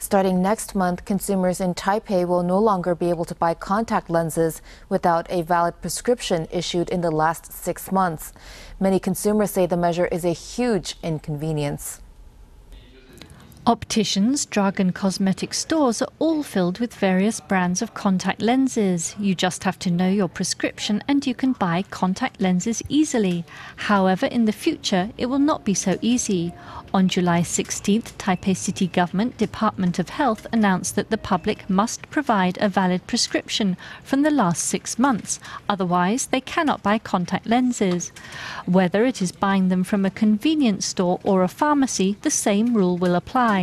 Starting next month, consumers in Taipei will no longer be able to buy contact lenses without a valid prescription issued in the last 6 months. Many consumers say the measure is a huge inconvenience. Opticians, drug and cosmetic stores are all filled with various brands of contact lenses. You just have to know your prescription and you can buy contact lenses easily. However, in the future, it will not be so easy. On July 16th, Taipei City Government Department of Health announced that the public must provide a valid prescription from the last 6 months. Otherwise, they cannot buy contact lenses. Whether it is buying them from a convenience store or a pharmacy, the same rule will apply.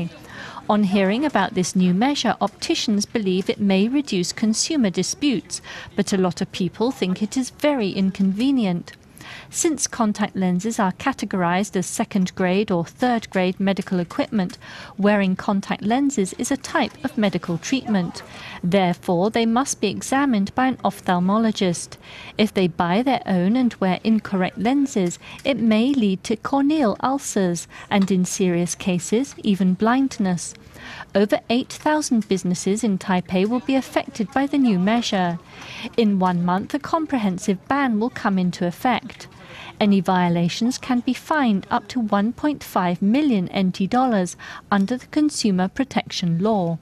On hearing about this new measure, opticians believe it may reduce consumer disputes, but a lot of people think it is very inconvenient. Since contact lenses are categorized as second-grade or third-grade medical equipment, wearing contact lenses is a type of medical treatment. Therefore, they must be examined by an ophthalmologist. If they buy their own and wear incorrect lenses, it may lead to corneal ulcers and, in serious cases, even blindness. Over 8,000 businesses in Taipei will be affected by the new measure. In 1 month, a comprehensive ban will come into effect. Any violations can be fined up to 1.5 million NT dollars under the Consumer Protection Law.